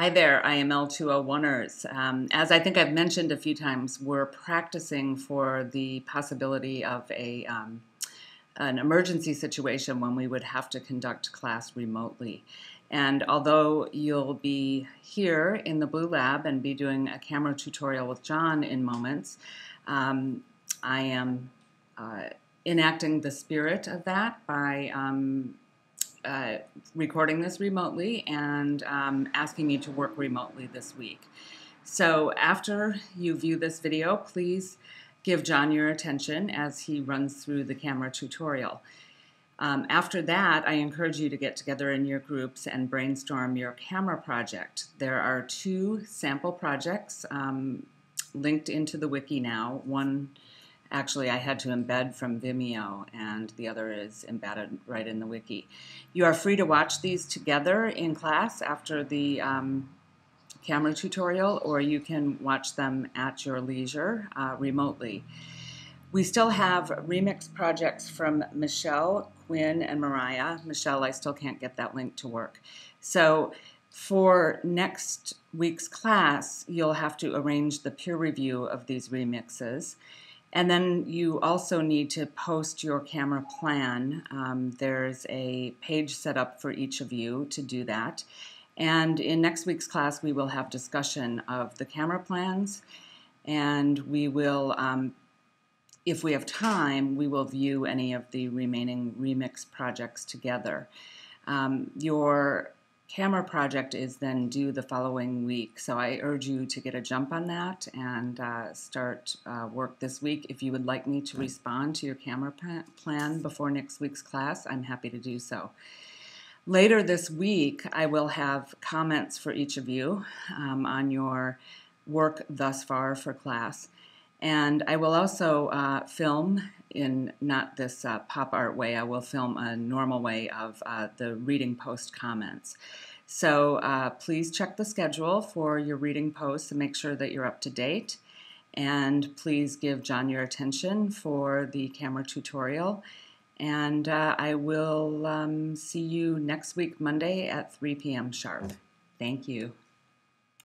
Hi there, I am L201ers. As I think I've mentioned a few times, we're practicing for the possibility of an emergency situation when we would have to conduct class remotely. And although you'll be here in the Blue Lab and be doing a camera tutorial with John in moments, I am enacting the spirit of that by recording this remotely and asking you to work remotely this week. So after you view this video, please give John your attention as he runs through the camera tutorial. After that, I encourage you to get together in your groups and brainstorm your camera project. There are two sample projects linked into the wiki now. One actually I had to embed from Vimeo, and the other is embedded right in the wiki. You are free to watch these together in class after the camera tutorial, or you can watch them at your leisure remotely. We still have remix projects from Michelle, Quinn, and Mariah. Michelle, I still can't get that link to work. So for next week's class, you'll have to arrange the peer review of these remixes. And then you also need to post your camera plan. There's a page set up for each of you to do that. And in next week's class, we will have discussion of the camera plans, and we will, if we have time, we will view any of the remaining remix projects together. Your camera project is then due the following week, so I urge you to get a jump on that and start work this week. If you would like me to respond to your camera plan before next week's class, I'm happy to do so. Later this week, I will have comments for each of you on your work thus far for class, and I will also film in not this pop art way. I will film a normal way of the reading post comments. So please check the schedule for your reading posts and make sure that you're up to date. And please give John your attention for the camera tutorial. And I will see you next week, Monday at 3 p.m. sharp. Thank you.